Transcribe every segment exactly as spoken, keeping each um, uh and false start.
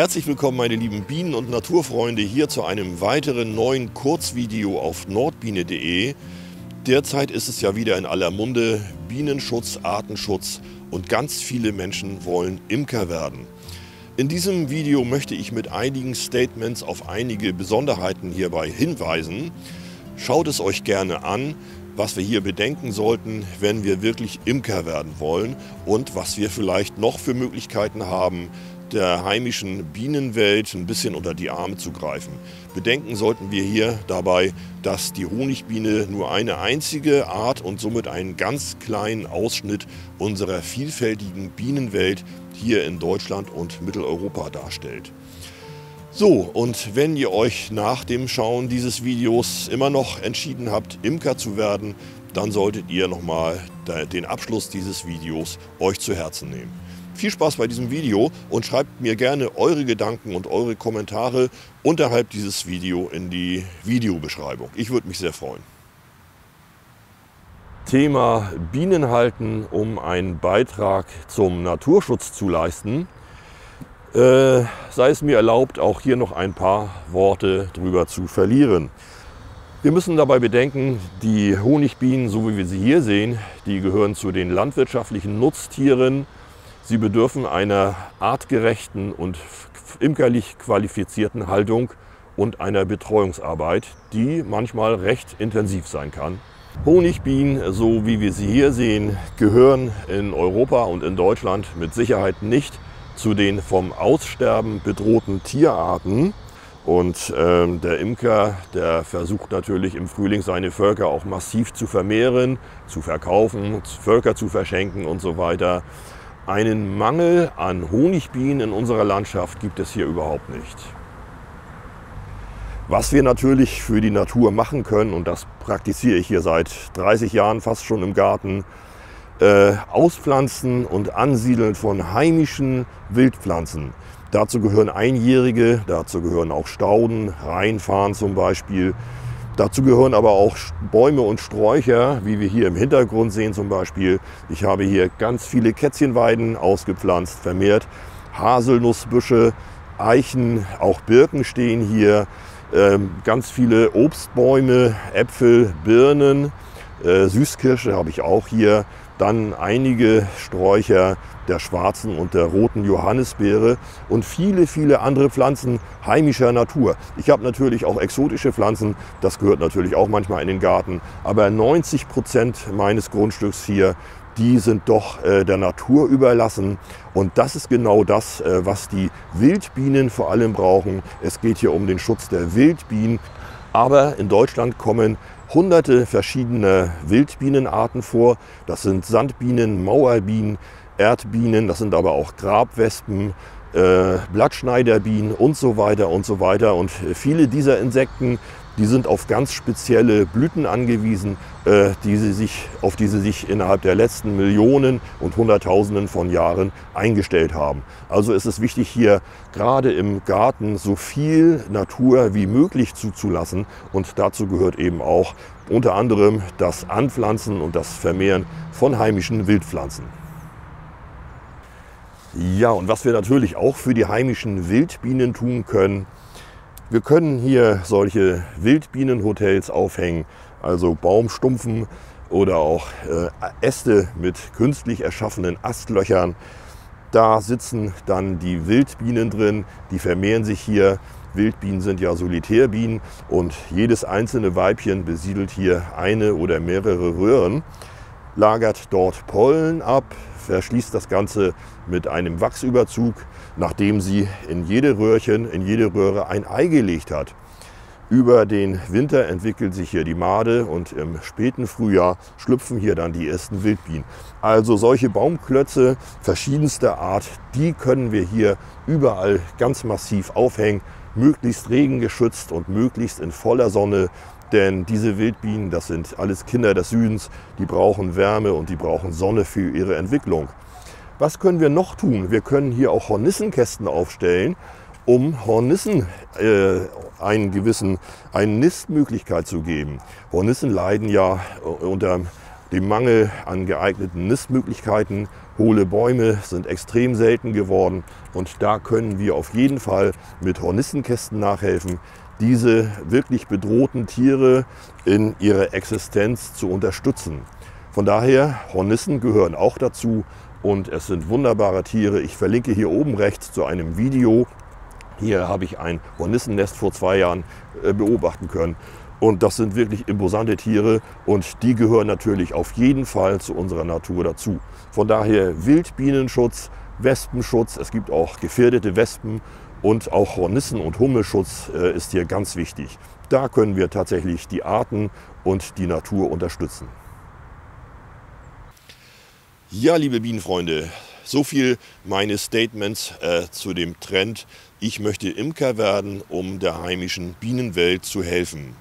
Herzlich willkommen, meine lieben Bienen- und Naturfreunde, hier zu einem weiteren neuen Kurzvideo auf nordbiene punkt de. Derzeit ist es ja wieder in aller Munde, Bienenschutz, Artenschutz und ganz viele Menschen wollen Imker werden. In diesem Video möchte ich mit einigen Statements auf einige Besonderheiten hierbei hinweisen. Schaut es euch gerne an, was wir hier bedenken sollten, wenn wir wirklich Imker werden wollen und was wir vielleicht noch für Möglichkeiten haben, der heimischen Bienenwelt ein bisschen unter die Arme zu greifen. Bedenken sollten wir hier dabei, dass die Honigbiene nur eine einzige Art und somit einen ganz kleinen Ausschnitt unserer vielfältigen Bienenwelt hier in Deutschland und Mitteleuropa darstellt. So, und wenn ihr euch nach dem Schauen dieses Videos immer noch entschieden habt, Imker zu werden, dann solltet ihr nochmal den Abschluss dieses Videos euch zu Herzen nehmen. Viel Spaß bei diesem Video und schreibt mir gerne eure Gedanken und eure Kommentare unterhalb dieses Videos in die Videobeschreibung. Ich würde mich sehr freuen. Thema Bienenhalten, um einen Beitrag zum Naturschutz zu leisten. Äh, sei es mir erlaubt, auch hier noch ein paar Worte drüber zu verlieren. Wir müssen dabei bedenken, die Honigbienen, so wie wir sie hier sehen, die gehören zu den landwirtschaftlichen Nutztieren. Sie bedürfen einer artgerechten und imkerlich qualifizierten Haltung und einer Betreuungsarbeit, die manchmal recht intensiv sein kann. Honigbienen, so wie wir sie hier sehen, gehören in Europa und in Deutschland mit Sicherheit nicht zu den vom Aussterben bedrohten Tierarten. Und äh, der Imker, der versucht natürlich im Frühling seine Völker auch massiv zu vermehren, zu verkaufen, Völker zu verschenken und so weiter. Einen Mangel an Honigbienen in unserer Landschaft gibt es hier überhaupt nicht. Was wir natürlich für die Natur machen können, und das praktiziere ich hier seit dreißig Jahren fast schon im Garten, äh, Auspflanzen und Ansiedeln von heimischen Wildpflanzen. Dazu gehören Einjährige, dazu gehören auch Stauden, Rheinfarn zum Beispiel. Dazu gehören aber auch Bäume und Sträucher, wie wir hier im Hintergrund sehen zum Beispiel. Ich habe hier ganz viele Kätzchenweiden ausgepflanzt, vermehrt. Haselnussbüsche, Eichen, auch Birken stehen hier. Ähm, ganz viele Obstbäume, Äpfel, Birnen, äh, Süßkirsche habe ich auch hier. Dann einige Sträucher der schwarzen und der roten Johannisbeere und viele, viele andere Pflanzen heimischer Natur. Ich habe natürlich auch exotische Pflanzen, das gehört natürlich auch manchmal in den Garten, aber neunzig Prozent meines Grundstücks hier, die sind doch äh, der Natur überlassen. Und das ist genau das, äh, was die Wildbienen vor allem brauchen. Es geht hier um den Schutz der Wildbienen, aber in Deutschland kommen Hunderte verschiedene Wildbienenarten vor. Das sind Sandbienen, Mauerbienen, Erdbienen, das sind aber auch Grabwespen, äh, Blattschneiderbienen und so weiter und so weiter. Und viele dieser Insekten, die sind auf ganz spezielle Blüten angewiesen, äh, die sie sich, auf die sie sich innerhalb der letzten Millionen und Hunderttausenden von Jahren eingestellt haben. Also ist es wichtig, hier gerade im Garten so viel Natur wie möglich zuzulassen. Und dazu gehört eben auch unter anderem das Anpflanzen und das Vermehren von heimischen Wildpflanzen. Ja, und was wir natürlich auch für die heimischen Wildbienen tun können, wir können hier solche Wildbienenhotels aufhängen, also Baumstumpfen oder auch Äste mit künstlich erschaffenen Astlöchern. Da sitzen dann die Wildbienen drin, die vermehren sich hier. Wildbienen sind ja Solitärbienen und jedes einzelne Weibchen besiedelt hier eine oder mehrere Röhren, lagert dort Pollen ab, verschließt das Ganze mit einem Wachsüberzug, nachdem sie in jede Röhrchen, in jede Röhre ein Ei gelegt hat. Über den Winter entwickelt sich hier die Made und im späten Frühjahr schlüpfen hier dann die ersten Wildbienen. Also solche Baumklötze verschiedenster Art, die können wir hier überall ganz massiv aufhängen, möglichst regengeschützt und möglichst in voller Sonne. Denn diese Wildbienen, das sind alles Kinder des Südens, die brauchen Wärme und die brauchen Sonne für ihre Entwicklung. Was können wir noch tun? Wir können hier auch Hornissenkästen aufstellen, um Hornissen äh, einen gewissen, eine Nistmöglichkeit zu geben. Hornissen leiden ja unter dem Mangel an geeigneten Nistmöglichkeiten. Hohle Bäume sind extrem selten geworden und da können wir auf jeden Fall mit Hornissenkästen nachhelfen, diese wirklich bedrohten Tiere in ihrer Existenz zu unterstützen. Von daher, Hornissen gehören auch dazu und es sind wunderbare Tiere. Ich verlinke hier oben rechts zu einem Video. Hier habe ich ein Hornissennest vor zwei Jahren beobachten können. Und das sind wirklich imposante Tiere und die gehören natürlich auf jeden Fall zu unserer Natur dazu. Von daher Wildbienenschutz, Wespenschutz, es gibt auch gefährdete Wespen und auch Hornissen- und Hummelschutz ist hier ganz wichtig. Da können wir tatsächlich die Arten und die Natur unterstützen. Ja, liebe Bienenfreunde, so viel meine Statements äh, zu dem Trend, ich möchte Imker werden, um der heimischen Bienenwelt zu helfen.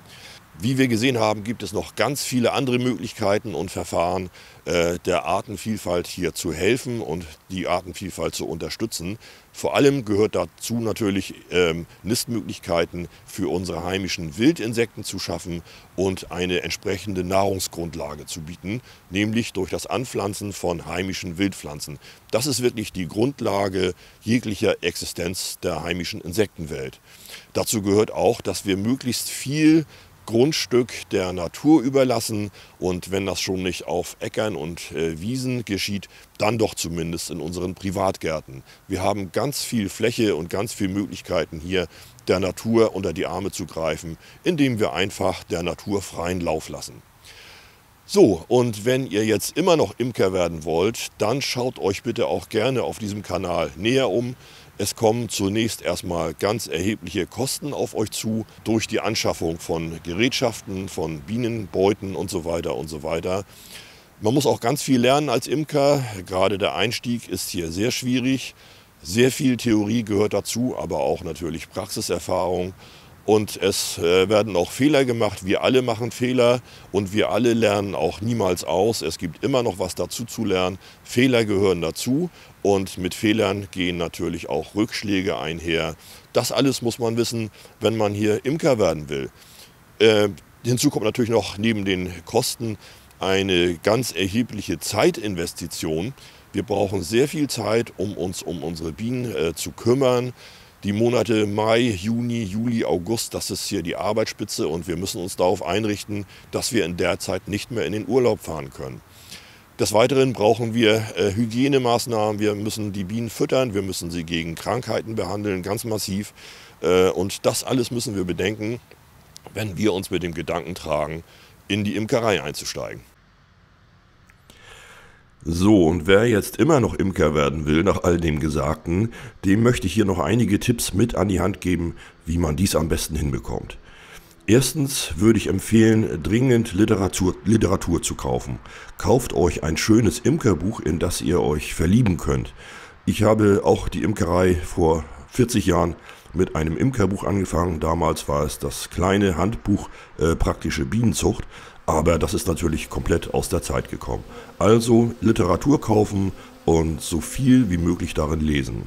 Wie wir gesehen haben, gibt es noch ganz viele andere Möglichkeiten und Verfahren, äh, der Artenvielfalt hier zu helfen und die Artenvielfalt zu unterstützen. Vor allem gehört dazu natürlich, ähm, Nistmöglichkeiten für unsere heimischen Wildinsekten zu schaffen und eine entsprechende Nahrungsgrundlage zu bieten, nämlich durch das Anpflanzen von heimischen Wildpflanzen. Das ist wirklich die Grundlage jeglicher Existenz der heimischen Insektenwelt. Dazu gehört auch, dass wir möglichst viel Grundstück der Natur überlassen und wenn das schon nicht auf Äckern und äh, Wiesen geschieht, dann doch zumindest in unseren Privatgärten. Wir haben ganz viel Fläche und ganz viele Möglichkeiten hier der Natur unter die Arme zu greifen, indem wir einfach der Natur freien Lauf lassen. So, und wenn ihr jetzt immer noch Imker werden wollt, dann schaut euch bitte auch gerne auf diesem Kanal näher um. Es kommen zunächst erstmal ganz erhebliche Kosten auf euch zu durch die Anschaffung von Gerätschaften, von Bienenbeuten und so weiter und so weiter. Man muss auch ganz viel lernen als Imker. Gerade der Einstieg ist hier sehr schwierig. Sehr viel Theorie gehört dazu, aber auch natürlich Praxiserfahrung. Und es werden auch Fehler gemacht. Wir alle machen Fehler und wir alle lernen auch niemals aus. Es gibt immer noch was dazu zu lernen. Fehler gehören dazu. Und mit Fehlern gehen natürlich auch Rückschläge einher. Das alles muss man wissen, wenn man hier Imker werden will. Äh, hinzu kommt natürlich noch neben den Kosten eine ganz erhebliche Zeitinvestition. Wir brauchen sehr viel Zeit, um uns um unsere Bienen äh, zu kümmern. Die Monate Mai, Juni, Juli, August, das ist hier die Arbeitsspitze und wir müssen uns darauf einrichten, dass wir in der Zeit nicht mehr in den Urlaub fahren können. Des Weiteren brauchen wir äh, Hygienemaßnahmen, wir müssen die Bienen füttern, wir müssen sie gegen Krankheiten behandeln, ganz massiv. Äh, und das alles müssen wir bedenken, wenn wir uns mit dem Gedanken tragen, in die Imkerei einzusteigen. So, und wer jetzt immer noch Imker werden will, nach all dem Gesagten, dem möchte ich hier noch einige Tipps mit an die Hand geben, wie man dies am besten hinbekommt. Erstens würde ich empfehlen, dringend Literatur, Literatur zu kaufen. Kauft euch ein schönes Imkerbuch, in das ihr euch verlieben könnt. Ich habe auch die Imkerei vor vierzig Jahren mit einem Imkerbuch angefangen. Damals war es das kleine Handbuch äh, Praktische Bienenzucht. Aber das ist natürlich komplett aus der Zeit gekommen. Also Literatur kaufen und so viel wie möglich darin lesen.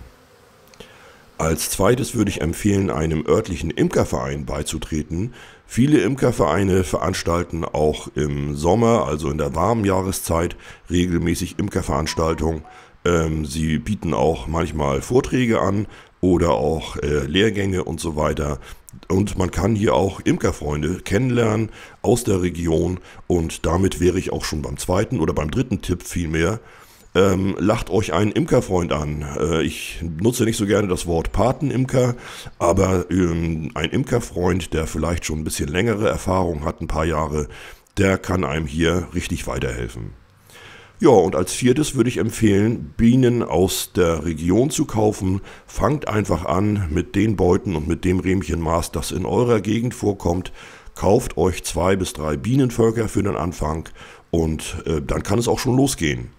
Als zweites würde ich empfehlen, einem örtlichen Imkerverein beizutreten. Viele Imkervereine veranstalten auch im Sommer, also in der warmen Jahreszeit, regelmäßig Imkerveranstaltungen. Ähm, sie bieten auch manchmal Vorträge an oder auch äh, Lehrgänge und so weiter. Und man kann hier auch Imkerfreunde kennenlernen aus der Region. Und damit wäre ich auch schon beim zweiten oder beim dritten Tipp vielmehr. Ähm, lacht euch einen Imkerfreund an. Äh, ich nutze nicht so gerne das Wort Patenimker, aber ähm, ein Imkerfreund, der vielleicht schon ein bisschen längere Erfahrung hat, ein paar Jahre, der kann einem hier richtig weiterhelfen. Ja, und als viertes würde ich empfehlen, Bienen aus der Region zu kaufen. Fangt einfach an mit den Beuten und mit dem Rähmchenmaß, das in eurer Gegend vorkommt. Kauft euch zwei bis drei Bienenvölker für den Anfang und äh, dann kann es auch schon losgehen.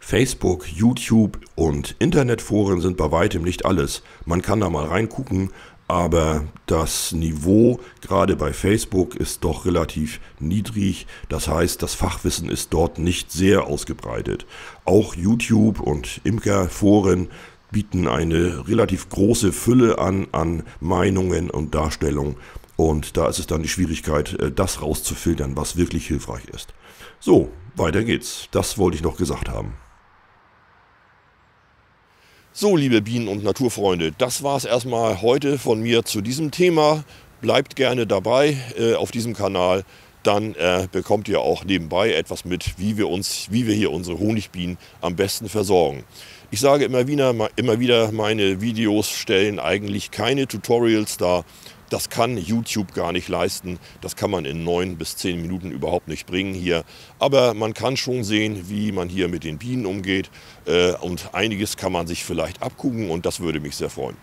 Facebook, YouTube und Internetforen sind bei weitem nicht alles. Man kann da mal reingucken, aber das Niveau gerade bei Facebook ist doch relativ niedrig. Das heißt, das Fachwissen ist dort nicht sehr ausgebreitet. Auch YouTube und Imkerforen bieten eine relativ große Fülle an, an Meinungen und Darstellungen. Und da ist es dann die Schwierigkeit, das rauszufiltern, was wirklich hilfreich ist. So, weiter geht's. Das wollte ich noch gesagt haben. So, liebe Bienen- und Naturfreunde, das war es erstmal heute von mir zu diesem Thema. Bleibt gerne dabei äh, auf diesem Kanal, dann äh, bekommt ihr auch nebenbei etwas mit, wie wir, uns, wie wir hier unsere Honigbienen am besten versorgen. Ich sage immer wieder, immer wieder, meine Videos stellen eigentlich keine Tutorials dar. Das kann YouTube gar nicht leisten. Das kann man in neun bis zehn Minuten überhaupt nicht bringen hier. Aber man kann schon sehen, wie man hier mit den Bienen umgeht. Und einiges kann man sich vielleicht abgucken und das würde mich sehr freuen.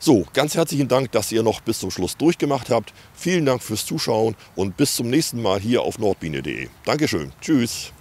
So, ganz herzlichen Dank, dass ihr noch bis zum Schluss durchgemacht habt. Vielen Dank fürs Zuschauen und bis zum nächsten Mal hier auf nordbiene punkt de. Dankeschön, tschüss.